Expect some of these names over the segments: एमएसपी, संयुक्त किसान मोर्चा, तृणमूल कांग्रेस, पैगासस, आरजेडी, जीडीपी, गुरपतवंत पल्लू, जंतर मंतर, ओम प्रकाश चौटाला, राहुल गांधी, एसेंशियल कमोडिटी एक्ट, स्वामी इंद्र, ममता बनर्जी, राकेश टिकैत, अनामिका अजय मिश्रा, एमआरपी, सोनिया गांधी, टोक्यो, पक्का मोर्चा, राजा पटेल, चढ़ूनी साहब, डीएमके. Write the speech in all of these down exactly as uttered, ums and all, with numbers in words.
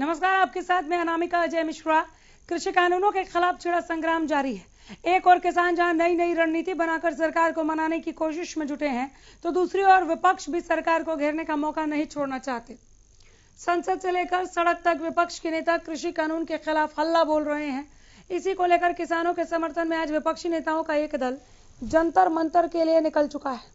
नमस्कार, आपके साथ मैं अनामिका अजय मिश्रा। कृषि कानूनों के खिलाफ छिड़ा संग्राम जारी है। एक और किसान जहां नई नई रणनीति बनाकर सरकार को मनाने की कोशिश में जुटे हैं, तो दूसरी ओर विपक्ष भी सरकार को घेरने का मौका नहीं छोड़ना चाहते। संसद से लेकर सड़क तक विपक्ष के नेता कृषि कानून के खिलाफ हल्ला बोल रहे हैं। इसी को लेकर किसानों के समर्थन में आज विपक्षी नेताओं का एक दल जंतर मंतर के लिए निकल चुका है।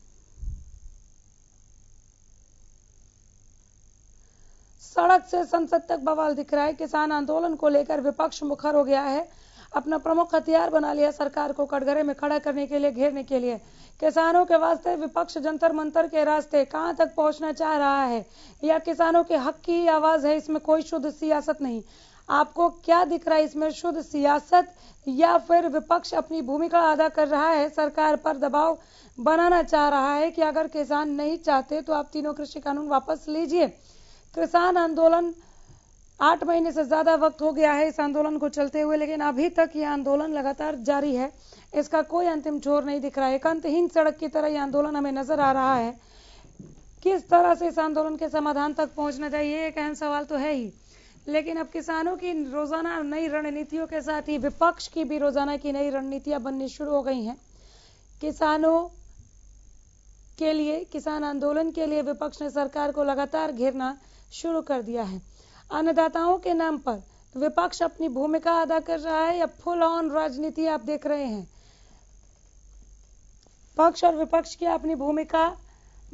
सड़क से संसद तक बवाल दिख रहा है। किसान आंदोलन को लेकर विपक्ष मुखर हो गया है। अपना प्रमुख हथियार बना लिया सरकार को कटघरे में खड़ा करने के लिए, घेरने के लिए। किसानों के वास्ते विपक्ष जंतर मंतर के रास्ते कहां तक पहुंचना चाह रहा है, या किसानों के हक की आवाज है, इसमें कोई शुद्ध सियासत नहीं। आपको क्या दिख रहा है, इसमें शुद्ध सियासत या फिर विपक्ष अपनी भूमिका अदा कर रहा है, सरकार पर दबाव बनाना चाह रहा है कि अगर किसान नहीं चाहते तो आप तीनों कृषि कानून वापस लीजिए। किसान आंदोलन आठ महीने से ज्यादा वक्त हो गया है इस आंदोलन को चलते हुए, लेकिन अभी तक ये आंदोलन लगातार जारी है। इसका कोई अंतिम छोर नहीं दिख रहा है। एक अंतहीन सड़क की तरह ये आंदोलन हमें नजर आ रहा है। किस तरह से इस आंदोलन के समाधान तक पहुंचना चाहिए, एक अहम सवाल तो है ही। लेकिन अब किसानों की रोजाना नई रणनीतियों के साथ ही विपक्ष की भी रोजाना की नई रणनीतियां बननी शुरू हो गई हैं। किसानों के लिए, किसान आंदोलन के लिए विपक्ष ने सरकार को लगातार घेरना शुरू कर दिया है। अन्नदाताओं के नाम पर विपक्ष अपनी भूमिका अदा कर रहा है या फुल ऑन राजनीति आप देख रहे हैं। पक्ष और विपक्ष की अपनी भूमिका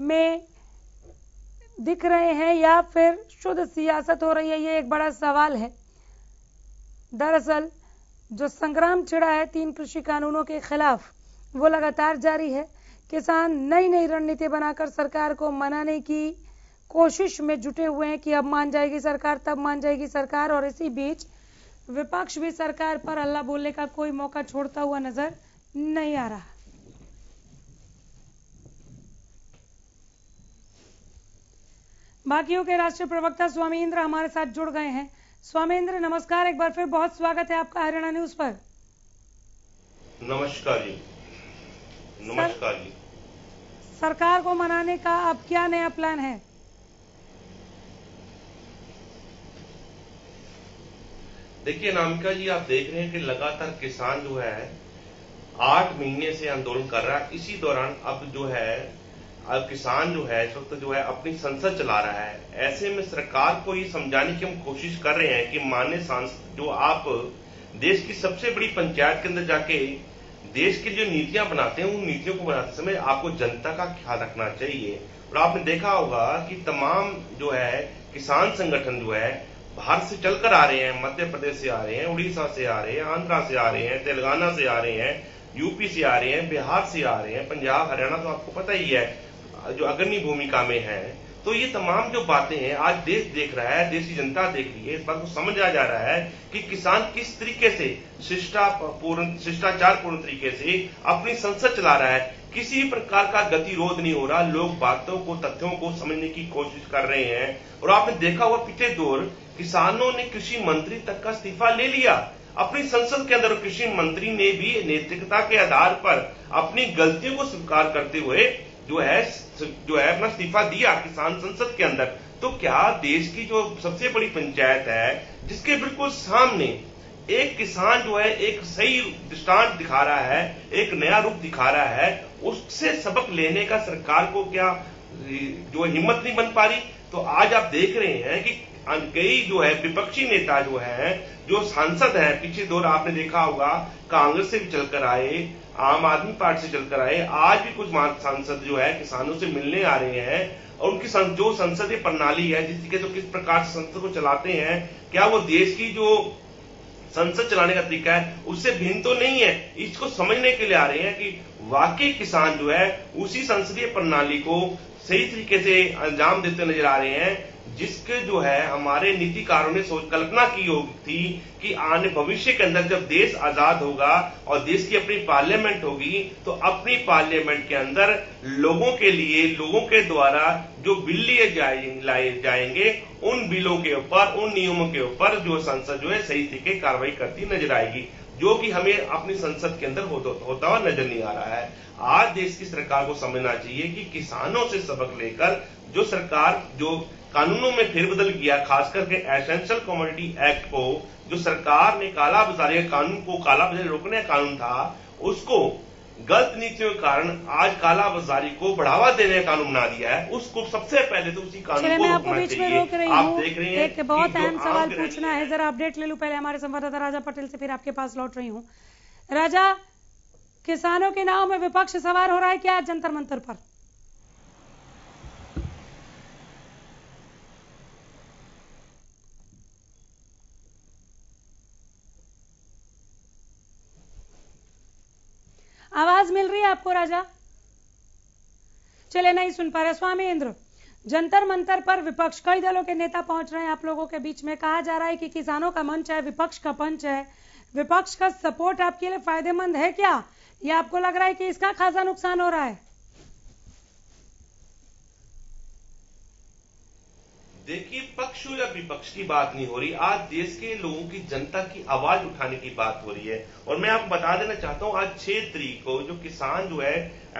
में दिख रहे हैं या फिर शुद्ध सियासत हो रही है, ये एक बड़ा सवाल है। दरअसल जो संग्राम छिड़ा है तीन कृषि कानूनों के खिलाफ, वो लगातार जारी है। किसान नई नई रणनीति बनाकर सरकार को मनाने की कोशिश में जुटे हुए हैं कि अब मान जाएगी सरकार, तब मान जाएगी सरकार, और इसी बीच विपक्ष भी सरकार पर हल्ला बोलने का कोई मौका छोड़ता हुआ नजर नहीं आ रहा। बाकियों के राष्ट्रीय प्रवक्ता स्वामी इंद्र हमारे साथ जुड़ गए हैं। स्वामी इंद्र, नमस्कार, एक बार फिर बहुत स्वागत है आपका हरियाणा न्यूज पर। नमस्कार जी, नमस्कार जी। सरकार को मनाने का अब क्या नया प्लान है? देखिए अनामिका जी, आप देख रहे हैं कि लगातार किसान जो है आठ महीने से आंदोलन कर रहा है। इसी दौरान अब जो है अब किसान जो है इस वक्त जो है अपनी संसद चला रहा है। ऐसे में सरकार को ये समझाने की हम कोशिश कर रहे हैं कि माननीय सांसद, जो आप देश की सबसे बड़ी पंचायत के अंदर जाके देश की जो नीतियां बनाते हैं, उन नीतियों को बनाते समय आपको जनता का ख्याल रखना चाहिए। और आपने देखा होगा कि तमाम जो है किसान संगठन जो है बाहर से चलकर आ रहे हैं, मध्य प्रदेश से आ रहे हैं, उड़ीसा से आ रहे हैं, आंध्रा से आ रहे हैं, तेलंगाना से आ रहे हैं, यूपी से आ रहे हैं, बिहार से आ रहे हैं, पंजाब हरियाणा तो आपको पता ही है जो अग्रणी भूमिका में है। तो ये तमाम जो बातें हैं आज देश देख रहा है, देश की जनता देख रही है। इस बात को समझ आ जा रहा है कि किसान किस तरीके से शिष्टापूर्ण शिष्टाचार पूर्ण तरीके से अपनी संसद चला रहा है। किसी प्रकार का गतिरोध नहीं हो रहा। लोग बातों को, तथ्यों को समझने की कोशिश कर रहे हैं। और आपने देखा हुआ पिछले दौर किसानों ने कृषि मंत्री तक का इस्तीफा ले लिया अपनी संसद के अंदर। कृषि मंत्री ने भी नैतिकता के आधार पर अपनी गलतियों को स्वीकार करते हुए जो है जो है अपना इस्तीफा दिया किसान संसद के अंदर। तो क्या देश की जो सबसे बड़ी पंचायत है, जिसके बिल्कुल सामने एक किसान जो है एक सही दृष्टांत दिखा रहा है, एक नया रूप दिखा रहा है, उससे सबक लेने का सरकार को क्या जो हिम्मत नहीं बन पा रही? तो आज आप देख रहे हैं कि कई जो है विपक्षी नेता जो है, जो सांसद हैं, पिछले दौर आपने देखा होगा कांग्रेस से भी चलकर आए, आम आदमी पार्टी से चलकर आए, आज भी कुछ सांसद जो है किसानों से मिलने आ रहे हैं। और उनकी जो संसदीय प्रणाली है, जिस तरीके से किस प्रकार से संसद को चलाते हैं, क्या वो देश की जो संसद चलाने का तरीका है उससे भिन्न तो नहीं है। इसको समझने के लिए आ रहे हैं कि वाकई किसान जो है उसी संसदीय प्रणाली को सही तरीके से अंजाम देते नजर आ रहे हैं, जिसके जो है हमारे नीतिकारों ने सोच कल्पना की होगी थी कि आने भविष्य के अंदर जब देश आजाद होगा और देश की अपनी पार्लियामेंट होगी, तो अपनी पार्लियामेंट के अंदर लोगों के लिए, लोगों के द्वारा जो बिल लिए लाए जाएंगे, उन बिलों के ऊपर, उन नियमों के ऊपर जो संसद जो है सही तरीके से कार्रवाई करती नजर आएगी, जो कि हमें अपनी संसद के अंदर होता हुआ नजर नहीं आ रहा है। आज देश की सरकार को समझना चाहिए कि किसानों से सबक लेकर जो सरकार जो कानूनों में फेरबदल किया, खास करके एसेंशियल कमोडिटी एक्ट को, जो सरकार ने काला बाजारी कानून को काला बाजारी रोकने का कानून था, उसको गलत नीतियों के कारण आज काला बाजारी को बढ़ावा देने का कानून बना दिया है। उसको सबसे पहले तो उसी कानून को रोकना चाहिए। आप देख रहे हैं बहुत अहम सवाल पूछना है, जरा अपडेट ले लूं पहले हमारे संवाददाता राजा पटेल से, फिर आपके पास लौट रही हूँ। राजा, किसानों के नाम में विपक्ष सवार हो रहा है क्या जंतर मंतर पर? आवाज मिल रही है आपको राजा? चले नहीं सुन पा रहे। स्वामी इंद्र, जंतर मंतर पर विपक्ष कई दलों के नेता पहुंच रहे हैं आप लोगों के बीच में। कहा जा रहा है कि किसानों का मंच है, विपक्ष का पंच है, विपक्ष का सपोर्ट आपके लिए फायदेमंद है क्या? ये आपको लग रहा है कि इसका खासा नुकसान हो रहा है? देखिए, पक्ष या विपक्ष की बात नहीं हो रही, आज देश के लोगों की, जनता की आवाज उठाने की बात हो रही है। और मैं आपको बता देना चाहता हूं, आज छह तारीख को जो किसान जो है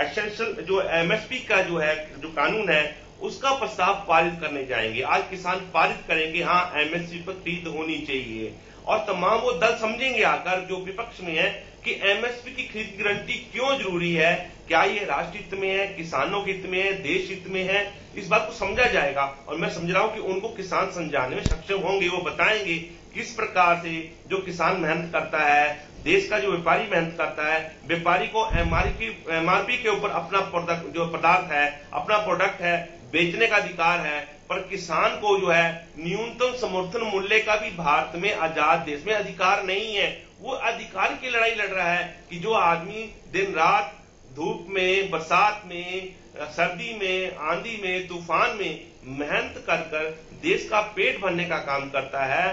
एसेंशियल जो एमएसपी का जो है जो कानून है उसका प्रस्ताव पारित करने जाएंगे। आज किसान पारित करेंगे, हाँ एमएसपी पर खरीद होनी चाहिए। और तमाम वो दल समझेंगे आकर जो विपक्ष में है कि एमएसपी की खरीद गारंटी क्यों जरूरी है, क्या ये राष्ट्र हित में है, किसानों के हित में है, देश हित में है, इस बात को समझा जाएगा। और मैं समझ रहा हूं कि उनको किसान समझाने में सक्षम होंगे, वो बताएंगे किस प्रकार से जो किसान मेहनत करता है, देश का जो व्यापारी मेहनत करता है, व्यापारी को एमआरपी एमआरपी के ऊपर अपना प्रोडक्ट जो पदार्थ है अपना प्रोडक्ट है बेचने का अधिकार है, पर किसान को जो है न्यूनतम समर्थन मूल्य का भी भारत में आजाद देश में अधिकार नहीं है। वो अधिकार की लड़ाई लड़ रहा है कि जो आदमी दिन रात धूप में, बरसात में, सर्दी में, आंधी में, तूफान में मेहनत कर कर देश का पेट भरने का काम करता है,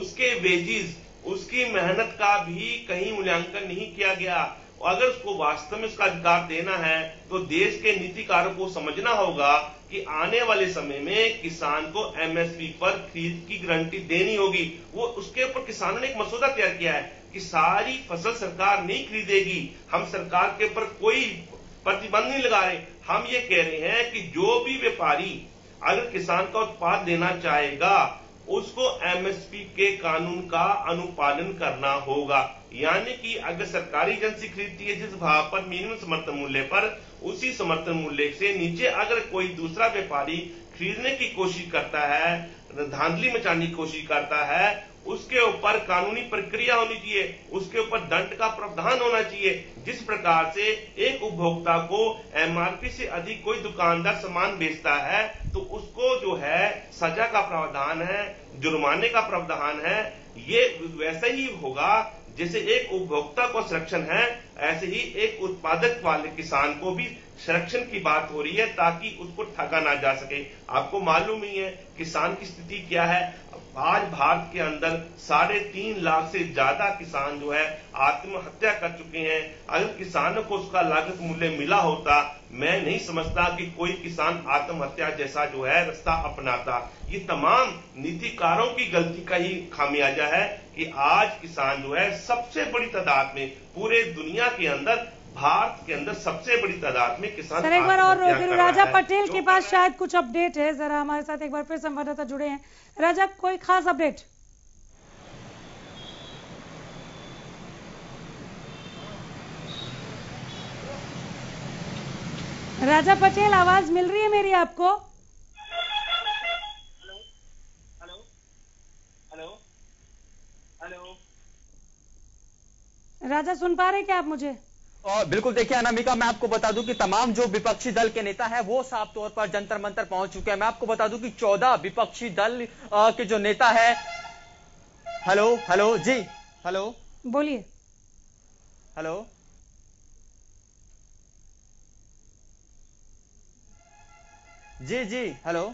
उसके वेजेस, उसकी मेहनत का भी कहीं मूल्यांकन नहीं किया गया। अगर उसको वास्तव में उसका अधिकार देना है तो देश के नीतिकारों को समझना होगा कि आने वाले समय में किसान को एमएसपी पर खरीद की गारंटी देनी होगी। वो उसके ऊपर किसानों ने एक मसौदा तैयार किया है कि सारी फसल सरकार नहीं खरीदेगी, हम सरकार के ऊपर कोई प्रतिबंध नहीं लगा रहे, हम ये कह रहे हैं कि जो भी व्यापारी अगर किसान का उत्पाद लेना चाहेगा उसको एमएसपी के कानून का अनुपालन करना होगा। यानी कि अगर सरकारी एजेंसी खरीदती है जिस भाव पर मिनिमम समर्थन मूल्य पर, उसी समर्थन मूल्य से नीचे अगर कोई दूसरा व्यापारी खरीदने की कोशिश करता है, धांधली मचाने की कोशिश करता है, उसके ऊपर कानूनी प्रक्रिया होनी चाहिए, उसके ऊपर दंड का प्रावधान होना चाहिए। जिस प्रकार से एक उपभोक्ता को एमआरपी से अधिक कोई दुकानदार सामान बेचता है तो उसको जो है सजा का प्रावधान है, जुर्माने का प्रावधान है। ये वैसे ही होगा जैसे एक उपभोक्ता को संरक्षण है, ऐसे ही एक उत्पादक वाले किसान को भी संरक्षण की बात हो रही है ताकि उसको ठगा ना जा सके। आपको मालूम ही है किसान की स्थिति क्या है, आज भारत के अंदर साढ़े तीन लाख से ज्यादा किसान जो है आत्महत्या कर चुके हैं। अगर किसानों को उसका लागत मूल्य मिला होता, मैं नहीं समझता कि कोई किसान आत्महत्या जैसा जो है रास्ता अपनाता। ये तमाम नीतिकारों की गलती का ही खामियाजा है कि आज किसान जो है सबसे बड़ी तादाद में पूरे दुनिया के अंदर, भारत के अंदर सबसे बड़ी तादाद में किसान। सर एक बार और राजा पटेल के पास शायद कुछ अपडेट है, जरा हमारे साथ एक बार फिर संवाददाता जुड़े हैं। राजा, कोई खास अपडेट? राजा पटेल, आवाज मिल रही है मेरी आपको? हेलो हेलो हेलो हेलो, राजा सुन पा रहे क्या आप मुझे? और बिल्कुल देखिए अनामिका, मैं आपको बता दूं कि तमाम जो विपक्षी दल के नेता हैं वो साफ तौर पर जंतर मंतर पहुंच चुके हैं। मैं आपको बता दूं कि चौदह विपक्षी दल के जो नेता है, हेलो हेलो जी, हेलो बोलिए, हेलो जी जी, हेलो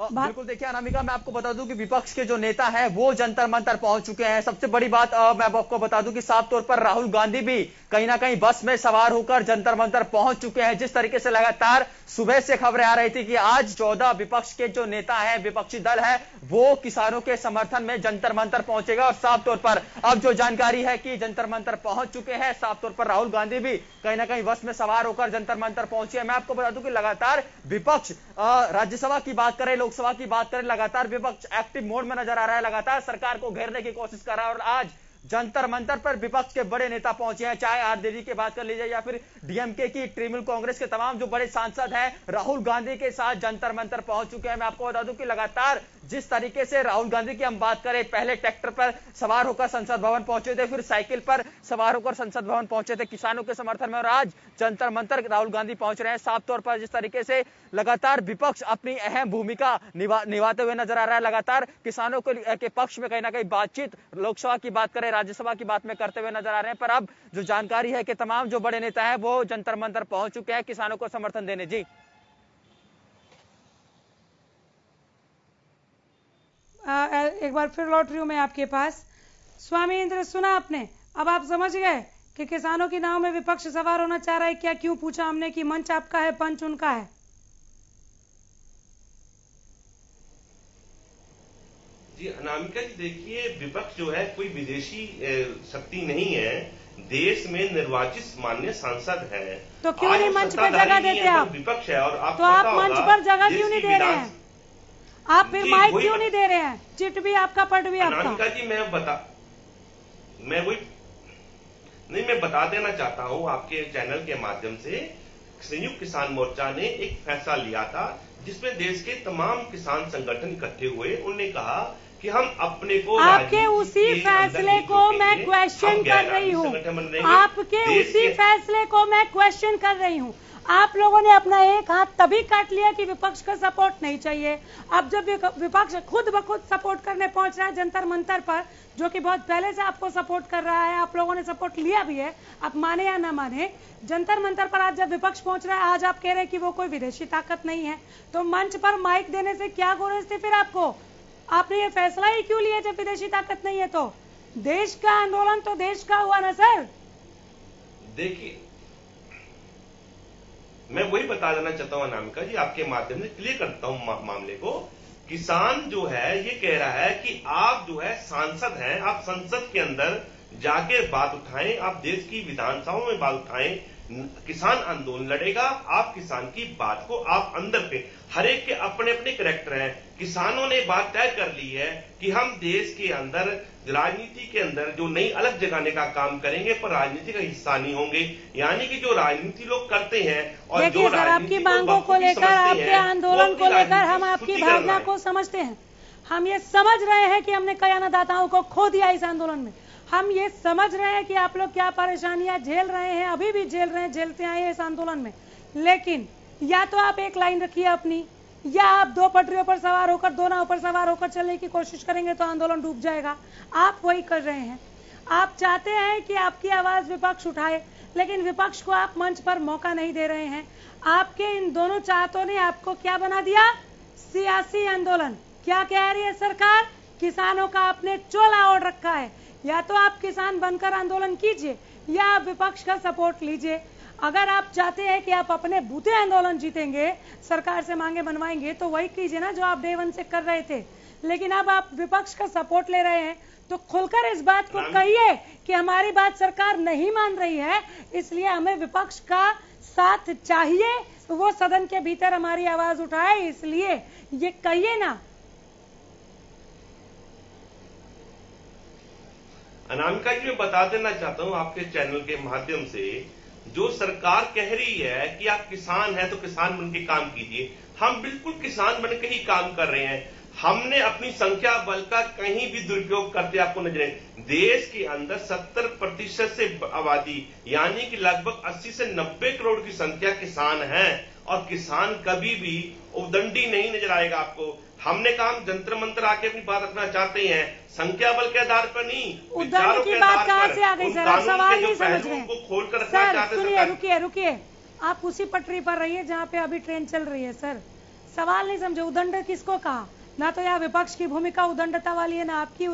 बिल्कुल। देखिए अनामिका, मैं आपको बता दूं कि विपक्ष के जो नेता हैं वो जंतर मंतर पहुंच चुके हैं। सबसे बड़ी बात मैं आपको बता दूं कि साफ तौर पर राहुल गांधी भी कहीं ना कहीं बस में सवार होकर जंतर मंतर पहुंच चुके हैं। जिस तरीके से लगातार सुबह से खबरें आ रही थी कि आज चौदह विपक्ष के जो नेता है, विपक्षी दल है, वो किसानों के समर्थन में जंतर मंतर पहुंचेगा और साफ तौर पर अब जो जानकारी है कि जंतर मंतर पहुंच चुके हैं। साफ तौर पर राहुल गांधी भी कहीं ना कहीं बस में सवार होकर जंतर मंतर पहुंचे हैं। मैं आपको बता दूं कि लगातार विपक्ष, राज्यसभा की बात करें, लोकसभा की बात करें, लगातार विपक्ष एक्टिव मोड में नजर आ रहा है, लगातार सरकार को घेरने की कोशिश कर रहा है। और आज जंतर मंतर पर विपक्ष के बड़े नेता पहुंचे हैं, चाहे आरजेडी की बात कर लीजिए या फिर डीएमके की, तृणमूल कांग्रेस के तमाम जो बड़े सांसद हैं राहुल गांधी के साथ जंतर मंतर पहुंच चुके हैं। मैं आपको बता दूं कि लगातार जिस तरीके से राहुल गांधी की हम बात करें, पहले ट्रैक्टर पर सवार होकर संसद भवन पहुंचे थे, फिर साइकिल पर सवार होकर संसद भवन पहुंचे थे किसानों के समर्थन में, और आज जंतर मंतर राहुल गांधी पहुंच रहे हैं। साफ तौर पर जिस तरीके से लगातार विपक्ष अपनी अहम भूमिका निभा, निभाते हुए नजर आ रहा है, लगातार किसानों के पक्ष में कहीं ना कहीं बातचीत, लोकसभा की बात करें, राज्यसभा की बात में करते हुए नजर आ रहे हैं। पर अब जो जानकारी है कि तमाम जो बड़े नेता है वो जंतर मंतर पहुंच चुके हैं किसानों को समर्थन देने। जी एक बार फिर लौट रही हूं मैं आपके पास। स्वामी इंद्र, सुना आपने, अब आप समझ गए कि किसानों की नाव में विपक्ष सवार होना चाह रहा है क्या? क्यों पूछा हमने कि मंच आपका है, पंच उनका है? जी अनामिका जी, देखिए विपक्ष जो है कोई विदेशी शक्ति नहीं है, देश में निर्वाचित मान्य सांसद है। तो क्यों नहीं मंच पर जगह देते आप? विपक्ष है और आप, तो आप मंच पर जगह क्यों नहीं दे रहे हैं? आप फिर माइक क्यों नहीं दे रहे हैं? चिट भी आपका, पट भी आपका। अनामिका जी मैं बता मैं वही नहीं मैं बता देना चाहता हूं आपके चैनल के माध्यम से, संयुक्त किसान मोर्चा ने एक फैसला लिया था जिसमें देश के तमाम किसान संगठन इकट्ठे हुए। उन्होंने कहा कि हम अपने को, आपके उसी फैसले को मैं क्वेश्चन कर रही हूँ, आपके उसी फैसले को मैं क्वेश्चन कर रही हूँ। आप लोगों ने अपना एक हाथ तभी काट लिया कि विपक्ष का सपोर्ट नहीं चाहिए। अब जब विपक्ष खुद ब खुद सपोर्ट करने पहुंच रहा है जंतर मंतर पर, जो कि बहुत पहले से आपको सपोर्ट कर रहा है, आप लोगों ने सपोर्ट लिया भी है, आप माने या ना माने, जंतर मंतर पर आज जब विपक्ष पहुंच रहा है, आज आप कह रहे हैं कि वो कोई विदेशी ताकत नहीं है, तो मंच पर माइक देने से क्या गुरेज थी फिर आपको? आपने ये फैसला ही क्यों लिया जब विदेशी ताकत नहीं है? तो देश का आंदोलन तो देश का हुआ ना सर। देखिए मैं वही बता देना चाहता हूं अनामिका जी, आपके माध्यम से क्लियर करता हूं मा, मामले को। किसान जो है ये कह रहा है कि आप जो है सांसद हैं, आप संसद के अंदर जाके बात उठाएं, आप देश की विधानसभाओं में बात उठाएं, किसान आंदोलन लड़ेगा, आप किसान की बात को आप अंदर पे, हर एक के अपने अपने कैरेक्टर हैं। किसानों ने बात तय कर ली है कि हम देश के अंदर राजनीति के अंदर जो नई अलग जगाने का काम करेंगे, पर राजनीति का हिस्सा नहीं होंगे। यानी कि जो राजनीति लोग करते हैं और जो आपकी मांगों को लेकर, आपके आंदोलन को लेकर हम आपकी भावना को समझते हैं, हम ये समझ रहे हैं कि हमने कयानादाताओं को खो दिया इस आंदोलन में, हम ये समझ रहे हैं कि आप लोग क्या परेशानियां झेल रहे हैं, अभी भी झेल रहे हैं, झेलते आए हैं इस आंदोलन में। लेकिन या तो आप एक लाइन रखिए अपनी, या आप दो पटरियों पर सवार होकर, दो नाव पर सवार होकर चलने की कोशिश करेंगे तो आंदोलन डूब जाएगा। आप वही कर रहे हैं। आप चाहते हैं कि आपकी आवाज विपक्ष उठाए, लेकिन विपक्ष को आप मंच पर मौका नहीं दे रहे हैं। आपके इन दोनों चाहतों ने आपको क्या बना दिया? सियासी आंदोलन। क्या कह रही है सरकार? किसानों का आपने चोला ओढ़ रखा है। या तो आप किसान बनकर आंदोलन कीजिए, या आप विपक्ष का सपोर्ट लीजिए। अगर आप चाहते हैं कि आप अपने बूते आंदोलन जीतेंगे, सरकार से मांगे बनवाएंगे, तो वही कीजिए ना जो आप डे वन से कर रहे थे। लेकिन अब आप विपक्ष का सपोर्ट ले रहे हैं, तो खुलकर इस बात को कहिए कि हमारी बात सरकार नहीं मान रही है, इसलिए हमें विपक्ष का साथ चाहिए, वो सदन के भीतर हमारी आवाज उठाए, इसलिए ये कहिए ना। अनामिका जी मैं बता देना चाहता हूँ आपके चैनल के माध्यम से, जो सरकार कह रही है कि आप किसान हैं तो किसान बन के काम कीजिए, हम बिल्कुल किसान बन के ही काम कर रहे हैं। हमने अपनी संख्या बल का कहीं भी दुरुपयोग करते आपको नजर, देश के अंदर सत्तर प्रतिशत से आबादी यानी कि लगभग अस्सी से नब्बे करोड़ की संख्या किसान है, और किसान कभी भी उद्दंडी नहीं नजर आएगा आपको। हमने काम जंतर मंत्र आके अपनी बात रखना चाहते हैं, संख्या बल के आधार पर नहीं, विचारों के आधार पर, सवाल नहीं समझ रहे हैं। खोलकर रखना चाहते हैं। रुकिए रुकिए, आप उसी पटरी पर रहिए जहाँ पे अभी ट्रेन चल रही है सर। सवाल नहीं समझे उदंड किसको कहा। ना तो यह विपक्ष की भूमिका उदंडता वाली है, ना आपकी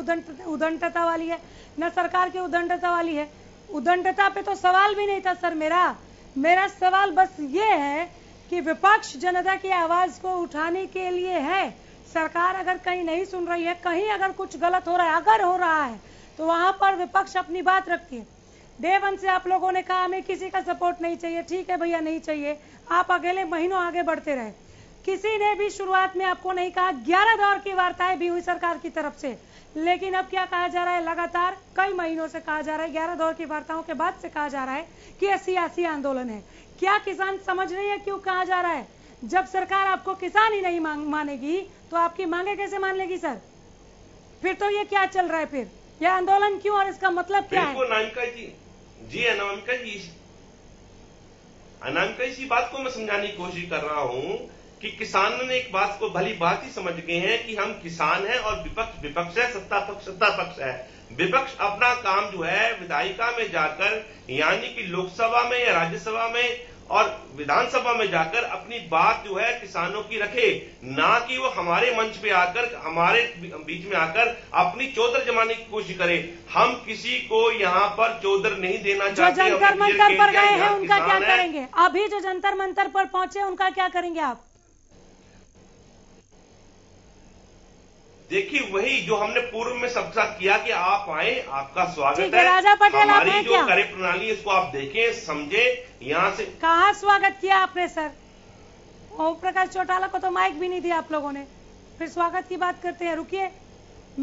उदंडता वाली है, ना सरकार की उदंडता वाली है। उदंडता पे तो सवाल भी नहीं था सर। मेरा मेरा सवाल बस ये है कि विपक्ष जनता की आवाज को उठाने के लिए है। सरकार अगर कहीं नहीं सुन रही है, कहीं अगर कुछ गलत हो रहा है, अगर हो रहा है तो वहां पर विपक्ष अपनी बात रखती है। डे वन से आप लोगों ने कहा हमें किसी का सपोर्ट नहीं चाहिए, ठीक है भैया नहीं चाहिए, आप अकेले महीनों आगे बढ़ते रहे। किसी ने भी शुरुआत में आपको नहीं कहा। ग्यारह दौर की वार्ताएं भी हुई सरकार की तरफ से, लेकिन अब क्या कहा जा रहा है, लगातार कई महीनों से कहा जा रहा है, ग्यारह दौर की वार्ताओं के बाद से कहा जा रहा है कि यह सियासी आंदोलन है। क्या किसान समझ नहीं है क्यों कहा जा रहा है? जब सरकार आपको किसान ही नहीं मानेगी तो आपकी मांगे कैसे मान लेगी सर? फिर तो ये क्या चल रहा है, फिर यह आंदोलन क्यों और इसका मतलब क्या है? अनामिका जी जी अनामिका जी अनामिका इसी बात को मैं समझाने की कोशिश कर रहा हूँ कि किसानों ने एक बात को भली बात ही समझ गए हैं कि हम किसान हैं और विपक्ष विपक्ष है, सत्ता पक्ष सत्ता पक्ष है। विपक्ष अपना काम जो है विधायिका में जाकर, यानी कि लोकसभा में या राज्यसभा में और विधानसभा में जाकर अपनी बात जो है किसानों की रखे, ना कि वो हमारे मंच पे आकर, हमारे बीच में आकर अपनी चौधर जमाने की कोशिश करे। हम किसी को यहाँ पर चौधर नहीं देना चाहते। जो जंतर मंतर पर गए हैं उनका क्या करेंगे? अभी जो जंतर मंतर पर पहुंचे उनका क्या करेंगे आप? देखिए वही जो हमने पूर्व में सबके साथ किया कि आप आए, आपका स्वागत है। राजा पटेल आप हैं क्या? कार्य प्रणाली इसको आप देखें, समझें। यहाँ से कहाँ स्वागत किया आपने सर? ओम प्रकाश चौटाला को तो माइक भी नहीं दिया आप लोगों ने। फिर स्वागत की बात करते हैं। रुकिए,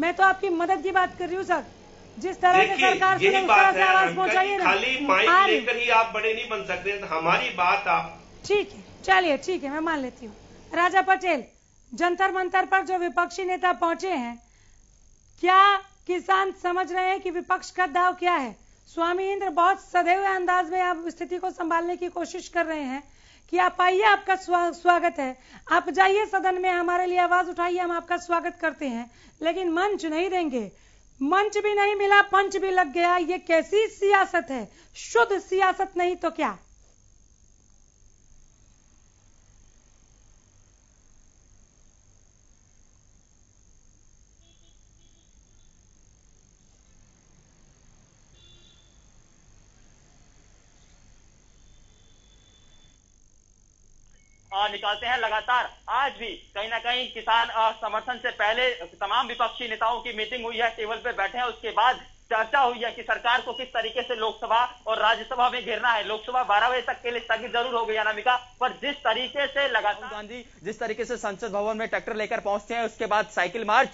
मैं तो आपकी मदद की बात कर रही हूँ सर। जिस तरह से सरकार से आवाज पहुँचाइए, खाली माइक लेकर ही आप बड़े नहीं बन सकते। हमारी बात आप ठीक है, चलिए ठीक है, मैं मान लेती हूँ। राजा पटेल, जंतर मंतर पर जो विपक्षी नेता पहुंचे हैं, क्या किसान समझ रहे हैं कि विपक्ष का दाव क्या है? स्वामी इंद्र बहुत सधे हुए अंदाज में आप स्थिति को संभालने की कोशिश कर रहे हैं कि आप आइए, आपका स्वागत है, आप जाइए सदन में, हमारे लिए आवाज उठाइए, हम आपका स्वागत करते हैं, लेकिन मंच नहीं देंगे। मंच भी नहीं मिला, पंच भी लग गया। ये कैसी सियासत है? शुद्ध सियासत नहीं तो क्या? निकालते हैं लगातार। आज भी कहीं ना कहीं किसान समर्थन से पहले तमाम विपक्षी नेताओं की मीटिंग हुई है, टेबल पे बैठे हैं, उसके बाद चर्चा हुई है कि सरकार को किस तरीके से लोकसभा और राज्यसभा में घेरना है। लोकसभा बारह बजे तक के लिए स्थगित जरूर हो गई अनामिका, पर जिस तरीके से लगातार राहुल गांधी जिस तरीके से संसद भवन में ट्रैक्टर लेकर पहुंचते हैं, उसके बाद साइकिल मार्च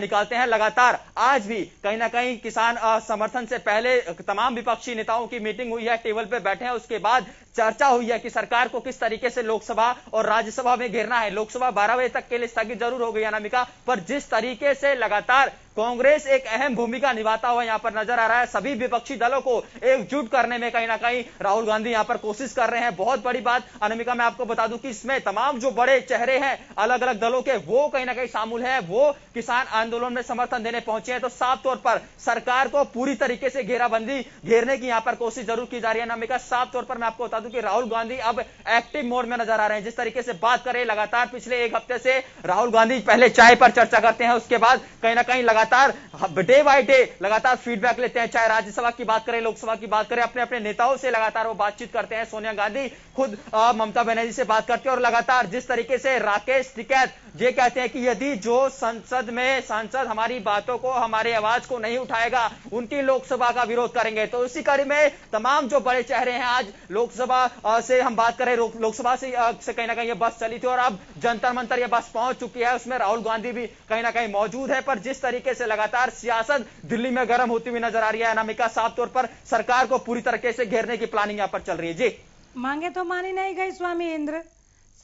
निकालते हैं लगातार। आज भी कहीं ना कहीं किसान समर्थन से पहले तमाम विपक्षी नेताओं की मीटिंग हुई है, टेबल पे बैठे हैं, उसके बाद चर्चा हुई है कि सरकार को किस तरीके से लोकसभा और राज्यसभा में घेरना है। लोकसभा बारह बजे तक के लिए स्थगित जरूर हो गई अनामिका, पर जिस तरीके से लगातार कांग्रेस एक अहम भूमिका निभाता हुआ यहाँ पर नजर आ रहा है। सभी विपक्षी दलों को एकजुट करने में कहीं ना कहीं राहुल गांधी यहाँ पर कोशिश कर रहे हैं। बहुत बड़ी बात अनामिका, मैं आपको बता दूं कि इसमें तमाम जो बड़े चेहरे हैं अलग अलग दलों के, वो कहीं ना कहीं शामिल है। वो किसान आंदोलन में समर्थन देने पहुंचे हैं, तो साफ तौर पर सरकार को पूरी तरीके से घेराबंदी घेरने की यहाँ पर कोशिश जरूर की जा रही है अनामिका। साफ तौर पर मैं आपको बता दूं कि राहुल गांधी अब एक्टिव मोड में नजर आ रहे हैं। जिस तरीके से बात कर रहे, लगातार पिछले एक हफ्ते से राहुल गांधी पहले चाय पर चर्चा करते हैं, उसके बाद कहीं ना कहीं लगातार डे बाय डे लगातार फीडबैक लेते हैं। चाहे राज्यसभा की बात करें, लोकसभा की बात करें, अपने अपने नेताओं से लगातार वो बातचीत करते हैं। सोनिया गांधी खुद ममता बनर्जी से बात करते हैं और लगातार जिस तरीके से राकेश टिकैत ये कहते हैं कि यदि जो संसद में सांसद हमारी बातों को, हमारी आवाज को नहीं उठाएगा, उनकी लोकसभा का विरोध करेंगे। तो इसी कड़ी में तमाम जो बड़े चेहरे हैं, आज लोकसभा से हम बात करें, लोकसभा से कहीं ना कहीं ये बस चली थी और अब जंतर मंतर ये बस पहुंच चुकी है, उसमें राहुल गांधी भी कहीं ना कहीं मौजूद है। पर जिस तरीके से लगातार सियासत दिल्ली में गर्म होती हुई नजर आ रही है अनामिका, साफ तौर पर सरकार को पूरी तरीके से घेरने की प्लानिंग यहाँ पर चल रही है। जी मांगे तो मानी नहीं गई स्वामी इंद्र,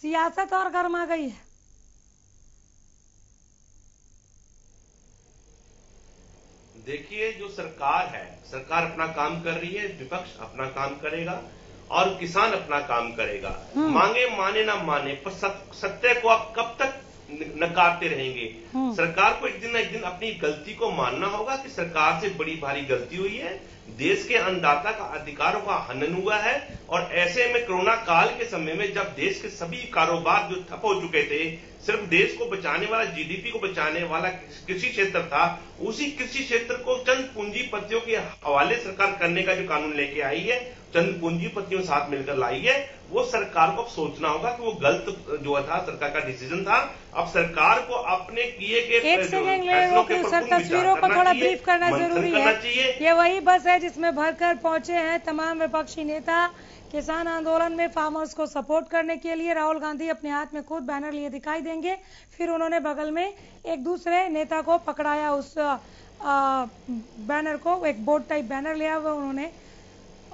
सियासत और गर्मा गई है। देखिए जो सरकार है, सरकार अपना काम कर रही है, विपक्ष अपना काम करेगा और किसान अपना काम करेगा। मांगे माने ना माने, पर सत्य को आप कब तक नकारते रहेंगे? सरकार को एक दिन ना एक दिन अपनी गलती को मानना होगा कि सरकार से बड़ी भारी गलती हुई है। देश के अन्नदाता का अधिकारों का हनन हुआ है। और ऐसे में कोरोना काल के समय में जब देश के सभी कारोबार जो ठप हो चुके थे, सिर्फ देश को बचाने वाला, जीडीपी को बचाने वाला कृषि क्षेत्र था, उसी कृषि क्षेत्र को चंद पूंजीपतियों के हवाले सरकार करने का जो कानून लेके आई है, चंद पूंजीपतियों साथ मिलकर लाई है, वो सरकार को अब सोचना होगा कि वो गलत जो था सरकार का डिसीजन था। अब सरकार को अपने किए गए फैसलों के ऊपर तस्वीरों को थोड़ा ब्रीफ करना जरूरी है। ये वही बस है जिसमें भरकर पहुंचे हैं तमाम विपक्षी नेता किसान आंदोलन में फार्मर्स को सपोर्ट करने के लिए। राहुल गांधी अपने हाथ में खुद बैनर लिए दिखाई देंगे, फिर उन्होंने बगल में एक दूसरे नेता को पकड़ाया, उस आ, बैनर को, एक बोर्ड टाइप बैनर लिया हुआ उन्होंने,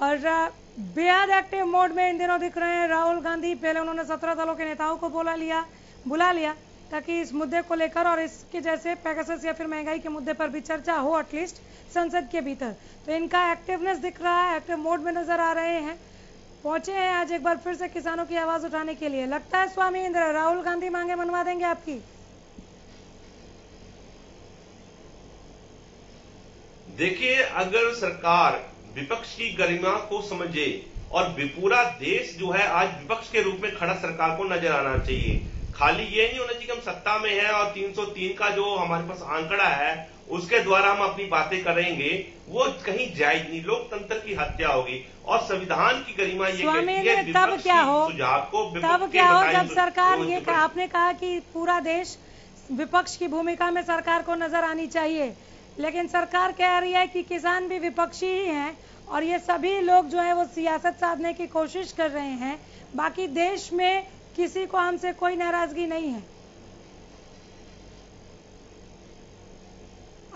और बेहद एक्टिव मोड में इन दिनों दिख रहे हैं राहुल गांधी। पहले उन्होंने सत्रह दलों के नेताओं को बोला लिया बुला लिया ताकि इस मुद्दे को लेकर और इसके जैसे पैगासस या फिर महंगाई के मुद्दे पर भी चर्चा हो, एटलीस्ट संसद के भीतर। तो इनका एक्टिवनेस दिख रहा है, एक्टिव मोड में नजर आ रहे हैं। पहुंचे हैं आज एक बार फिर से किसानों की आवाज उठाने के लिए। लगता है स्वामी इंद्र, राहुल गांधी मांगे मनवा देंगे आपकी। देखिए, अगर सरकार विपक्ष की गरिमा को समझे और पूरा देश जो है आज विपक्ष के रूप में खड़ा सरकार को नजर आना चाहिए। खाली ये नहीं होना चाहिए कि हम सत्ता में हैं और तीन सौ तीन का जो हमारे पास आंकड़ा है उसके द्वारा हम अपनी बातें करेंगे, वो कहीं जायज नहीं। लोकतंत्र की हत्या होगी और संविधान की गरिमा ये कहती है। तब क्या हो सुझाव को तब क्या हो जब सरकार ये आपने कहा कि पूरा देश विपक्ष की भूमिका में सरकार को नजर आनी चाहिए, लेकिन सरकार कह रही है कि किसान भी विपक्षी ही हैं और ये सभी लोग जो है वो सियासत साधने की कोशिश कर रहे हैं। बाकी देश में किसी को हमसे कोई नाराजगी नहीं है।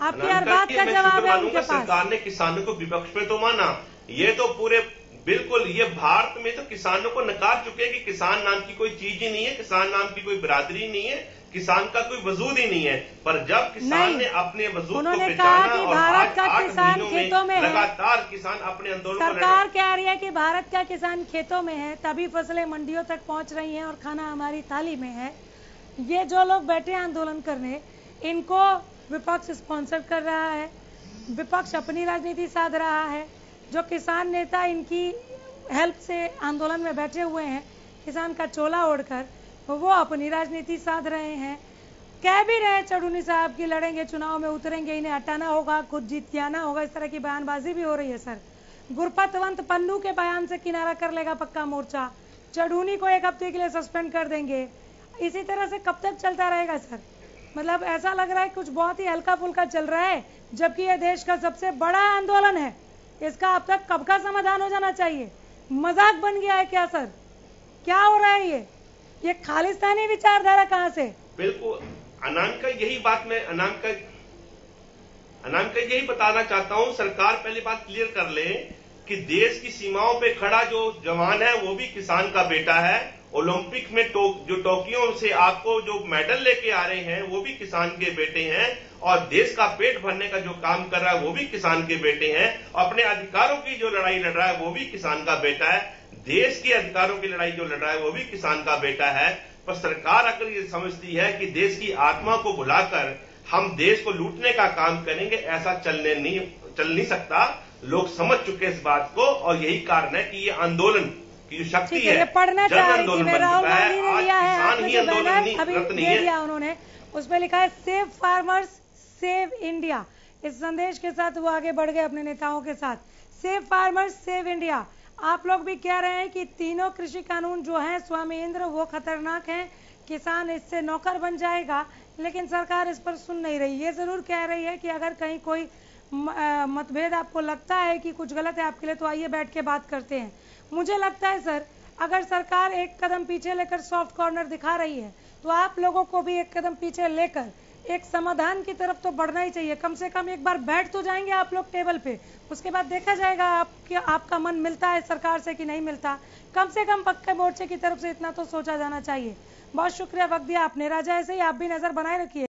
आपकी हर बात का जवाब है उनके पास। सरकार ने किसानों को विपक्ष में तो माना, ये तो पूरे बिल्कुल ये भारत में तो किसानों को नकार चुके हैं कि किसान नाम की कोई चीज ही नहीं है, किसान नाम की कोई बिरादरी नहीं है, किसान का कोई वजूद ही नहीं है। पर जब किसान ने अपने वजूद उन्होंने को कहा कि भारत का किसान खेतों में है, लगातार किसान अपने आंदोलन सरकार कह रही है कि भारत का किसान खेतों में है, तभी फसलें मंडियों तक पहुंच रही हैं और खाना हमारी थाली में है। ये जो लोग बैठे आंदोलन करने, इनको विपक्ष स्पॉन्सर कर रहा है, विपक्ष अपनी राजनीति साध रहा है। जो किसान नेता इनकी हेल्प से आंदोलन में बैठे हुए हैं, किसान का चोला ओढ़कर, वो अपनी राजनीति साध रहे हैं। कह भी रहे चढ़ूनी साहब की लड़ेंगे, चुनाव में उतरेंगे, इन्हें हटाना होगा, खुद जीत के आना होगा। इस तरह की बयानबाजी भी हो रही है। सर, गुरपतवंत पल्लू के बयान से किनारा कर लेगा पक्का मोर्चा, चढ़ूनी को एक हफ्ते के लिए सस्पेंड कर देंगे। इसी तरह से कब तक चलता रहेगा सर? मतलब ऐसा लग रहा है कुछ बहुत ही हल्का फुल्का चल रहा है, जबकि यह देश का सबसे बड़ा आंदोलन है। इसका अब तक कब का समाधान हो जाना चाहिए? मजाक बन गया है क्या सर? क्या हो रहा है ये? ये खालिस्तानी विचारधारा कहाँ से? बिल्कुल अनामिका, यही बात मैं अनामिका अनामिका यही बताना चाहता हूँ। सरकार पहले बात क्लियर कर ले कि देश की सीमाओं पे खड़ा जो जवान है वो भी किसान का बेटा है। ओलंपिक में टो, जो टोक्यो से आपको जो मेडल लेके आ रहे हैं वो भी किसान के बेटे हैं, और देश का पेट भरने का जो काम कर रहा है वो भी किसान के बेटे हैं, अपने अधिकारों की जो लड़ाई लड़ रहा है वो भी किसान का बेटा है, देश के अधिकारों की लड़ाई जो लड़ रहा है वो भी किसान का बेटा है। पर सरकार अगर ये समझती है कि देश की आत्मा को भुलाकर हम देश को लूटने का काम करेंगे, ऐसा चलने नहीं चल नहीं सकता। लोग समझ चुके हैं इस बात को, और यही कारण है कि ये आंदोलन की जो शक्ति है, पढ़ना चाहिए। राहुल गांधी ने लिया है, अभी दे दिया उन्होंने, उसमें लिखा है सेव फार्मर्स सेव इंडिया। इस संदेश के साथ वो आगे बढ़ गए अपने नेताओं के साथ। Save farmers save India. आप लोग भी कह रहे हैं कि तीनों कृषि कानून जो हैं स्वामी इंद्र, वो खतरनाक हैं, किसान इससे नौकर बन जाएगा, लेकिन सरकार इस पर सुन नहीं रही। ये जरूर कह रही है कि अगर कहीं कोई मतभेद आपको लगता है कि कुछ गलत है आपके लिए, तो आइए बैठ के बात करते हैं। मुझे लगता है सर, अगर सरकार एक कदम पीछे लेकर सॉफ्ट कॉर्नर दिखा रही है, तो आप लोगों को भी एक कदम पीछे लेकर एक समाधान की तरफ तो बढ़ना ही चाहिए। कम से कम एक बार बैठ तो जाएंगे आप लोग टेबल पे, उसके बाद देखा जाएगा आपके आपका मन मिलता है सरकार से कि नहीं मिलता। कम से कम पक्के मोर्चे की तरफ से इतना तो सोचा जाना चाहिए। बहुत शुक्रिया वक्त दिया आपने राजा, ऐसे ही आप भी नजर बनाए रखिए।